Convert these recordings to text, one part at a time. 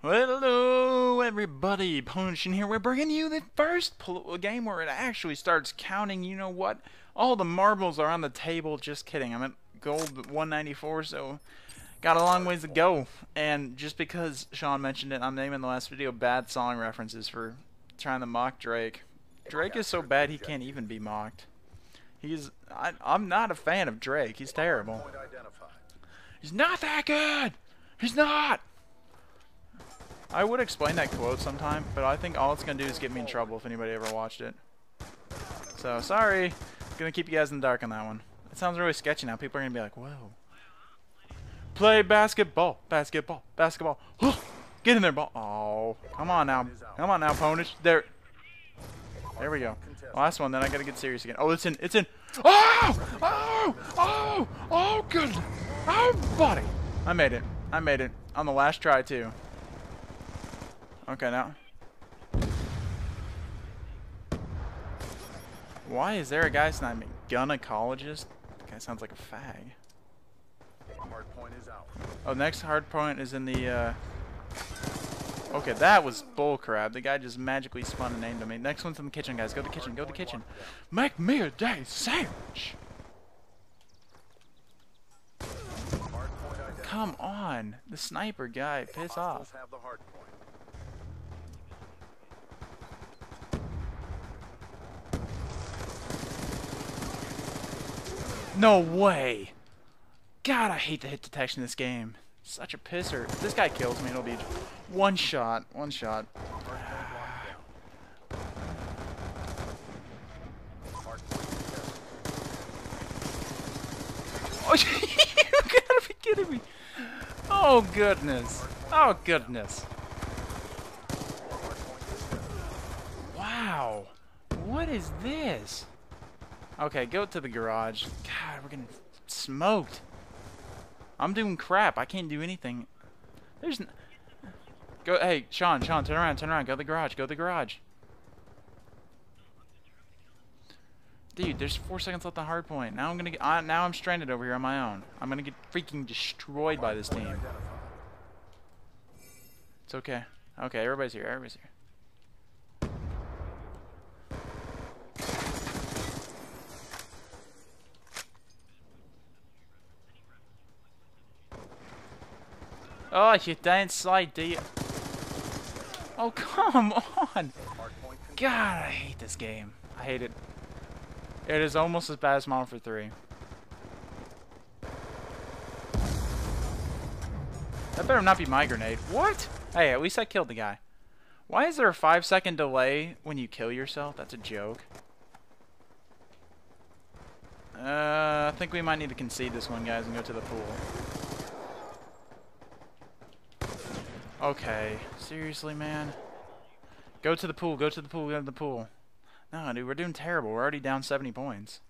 Hello everybody, Punishin here. We're bringing you the first game where it actually starts counting. You know what? All the marbles are on the table. Just kidding. I'm at gold 194, so got a long ways to go. And just because Sean mentioned it, I'm naming the last video bad song references for trying to mock Drake. Drake is so bad he can't even be mocked. I'm not a fan of Drake. He's terrible. He's not that good. He's not. I would explain that quote sometime, but I think all it's going to do is get me in trouble if anybody ever watched it. So, sorry. Going to keep you guys in the dark on that one. It sounds really sketchy now. People are going to be like, whoa. Play basketball. Basketball. Basketball. Get in there, ball. Oh, come on now. Come on now, Ponish. There we go. Last one, then I got to get serious again. Oh, it's in. It's in. Oh! Oh! Oh! Oh, good. Oh, buddy. I made it. I made it. On the last try, too. Okay, now. Why is there a guy sniping me? Gynecologist? That guy sounds like a fag. Hard point is out. Oh, next hard point is in the, Okay, that was bullcrap. The guy just magically spun and named me. Next one's in the kitchen, guys. Go to the kitchen. Go to the kitchen. Make me a day sandwich! Come on. The sniper guy. Piss off. No way! God, I hate the hit detection in this game. Such a pisser. If this guy kills me, it'll be one shot. One shot. Oh, you gotta be kidding me! Oh goodness! Oh goodness! Wow! What is this? Okay, go to the garage. God, we're getting smoked. I'm doing crap. I can't do anything. There's n Go, hey, Sean, turn around, go to the garage, go to the garage. Dude, there's 4 seconds left on hard point. Now I'm gonna get, now I'm stranded over here on my own. I'm gonna get freaking destroyed by this team. It's okay. Okay, everybody's here, everybody's here. Oh, you didn't slide, do you? Oh, come on! God, I hate this game. I hate it. It is almost as bad as mw3. That better not be my grenade. What? Hey, at least I killed the guy. Why is there a 5-second delay when you kill yourself? That's a joke. I think we might need to concede this one, guys, and go to the pool. Okay, seriously, man. Go to the pool, go to the pool, go to the pool. No, dude, we're doing terrible. We're already down 70 points.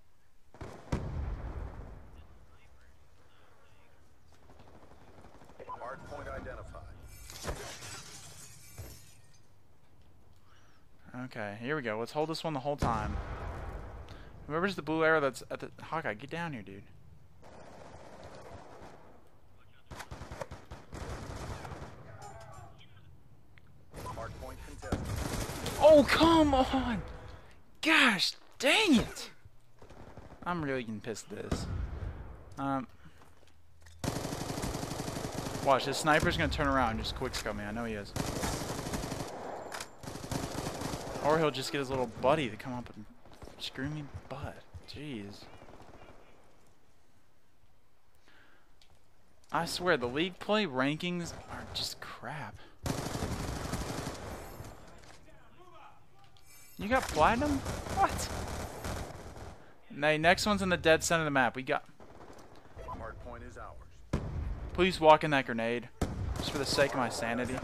Hard point identified. Okay, here we go. Let's hold this one the whole time. Whoever's the blue arrow that's at the... Hawkeye, get down here, dude. Oh, come on! Gosh, dang it! I'm really getting pissed at this. Watch, this sniper's gonna turn around and just quickscope me. I know he is. Or he'll just get his little buddy to come up and screw me butt. Jeez. I swear, the league play rankings are just crap. You got platinum? What? Now, next one's in the dead center of the map. We got... Hard point is ours. Please walk in that grenade. Just for the sake of my sanity.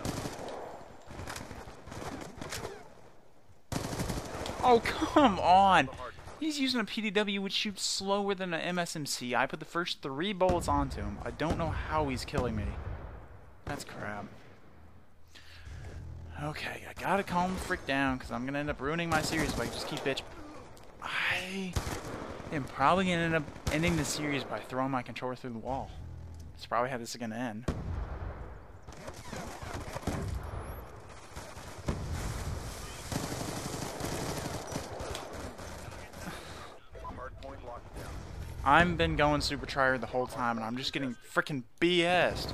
Oh, come on! He's using a PDW which shoots slower than an MSMC. I put the first 3 bullets onto him. I don't know how he's killing me. That's crap. Okay, I gotta calm the frick down because I'm gonna end up ruining my series if I just keep bitch. I am probably gonna end up ending the series by throwing my controller through the wall. That's probably how this is gonna end. I've been going Super Trier the whole time, and I'm just getting freaking BS'd.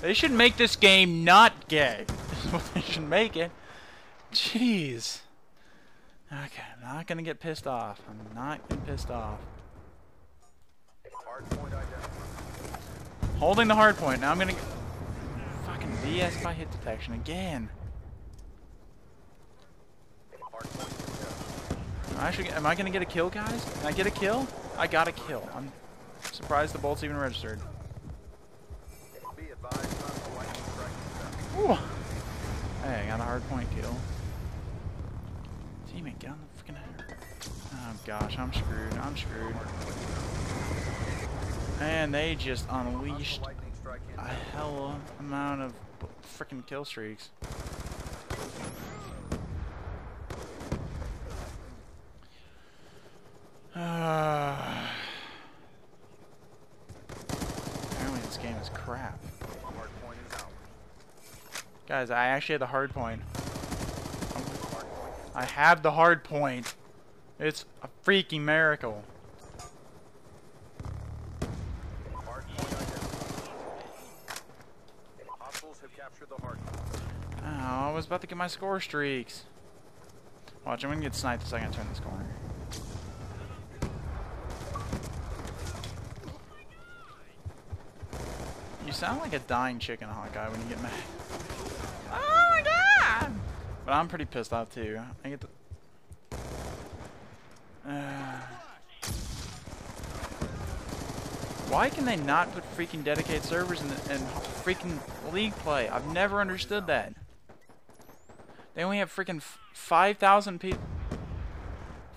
They should make this game not gay. Is what they should make it. Jeez. Okay, I'm not gonna get pissed off. I'm not getting pissed off. Holding the hard point. Now I'm gonna fucking BS by hit detection again. Am I gonna get a kill, guys? Can I get a kill? I got a kill. I'm surprised the bolt's even registered. Ooh. Hey, I got a hard point kill. Teammate, get on the freaking header. Oh gosh, I'm screwed. I'm screwed. And they just unleashed a hell of an amount of freaking kill streaks. Apparently this game is crap. Guys, I actually had the hard point. I have the hard point. It's a freaking miracle. Oh, I was about to get my score streaks. Watch, I'm gonna get sniped the second I turn this corner. You sound like a dying chicken hawk guy when you get mad. Oh my god! But I'm pretty pissed off too. I get the. Why can they not put freaking dedicated servers in freaking league play? I've never understood that. They only have freaking 5,000 people.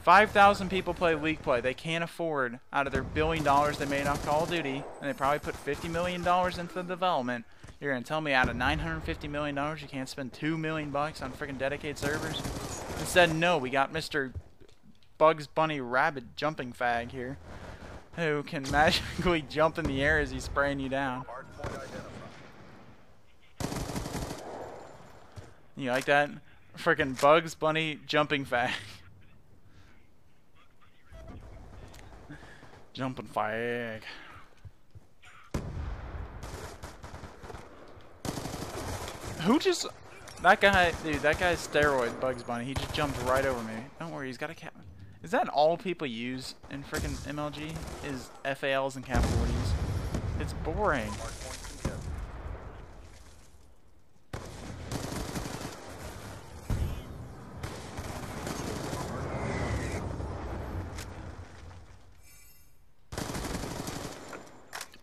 5,000 people play league play. They can't afford, out of their $1 billion they made off Call of Duty, and they probably put $50 million into the development. You're gonna tell me out of $950 million, you can't spend $2 million on freaking dedicated servers? Instead, no, we got Mr. Bugs Bunny Rabbit Jumping Fag here, who can magically jump in the air as he's spraying you down. You like that? Freaking Bugs Bunny Jumping Fag. Jumping Fag. Who just... That guy... Dude, that guy's steroid Bugs Bunny. He just jumped right over me. Don't worry, he's got a cap... Is that all people use in frickin' MLG? Is FALs and cap 40s? It's boring.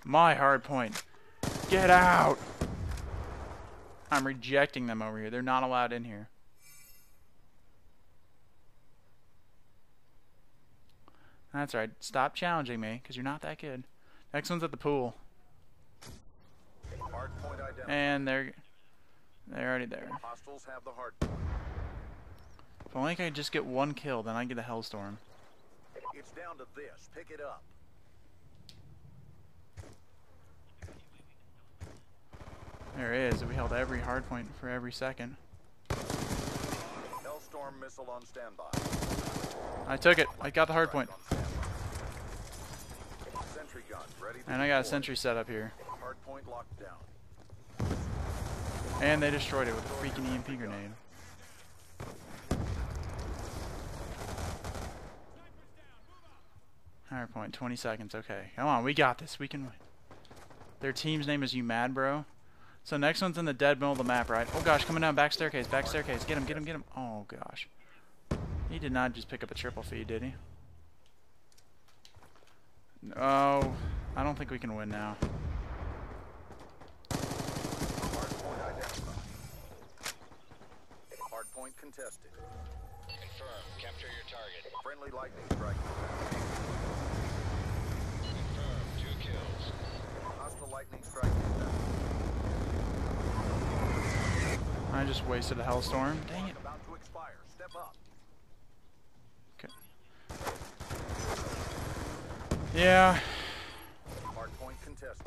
My hard point. Get out! I'm rejecting them over here. They're not allowed in here. That's right. Stop challenging me, because you're not that good. Next one's at the pool. Hard point identified. And they're already there. Hostiles have the hard point. If only I could just get one kill, then I get a hellstorm. It's down to this. Pick it up. There it is. We held every hard point for every second. Hellstorm missile on standby. I took it. I got the hard point. Sentry gun ready, and I got a sentry set up here. Hard point locked down. And they destroyed it with a freaking EMP grenade. Hard point. 20 seconds. Okay. Come on. We got this. We can win. Their team's name is You Mad Bro. So next one's in the dead middle of the map, right? Oh gosh, coming down, back staircase, back staircase. Get him, get him, get him. Oh gosh. He did not just pick up a triple feed, did he? No, I don't think we can win now. Hard point contested. Confirm, capture your target. Friendly lightning strike. Confirm, 2 kills. Hostile lightning strike. I just wasted a hellstorm. Dang it. About to expire. Step up. Okay. Yeah. Hard point contested.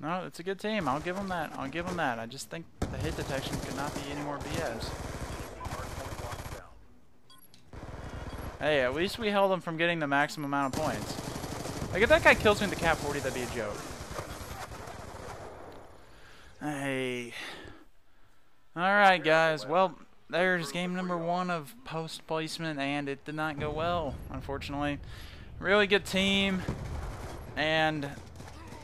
No, it's a good team. I'll give them that. I just think The hit detection could not be any more BS. Hey, at least we held him from getting the maximum amount of points. Like, if that guy kills me with the cap 40, that'd be a joke. Hey. Alright, guys. Well, there's game number one of post placement, and it did not go well, unfortunately. Really good team, and...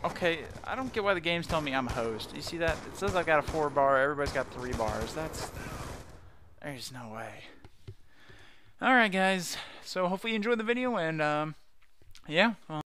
okay, I don't get why the game's telling me I'm a host. You see that? It says I've got a 4 bar, everybody's got 3 bars. There's no way. Alright, guys. So, hopefully you enjoyed the video, and, yeah.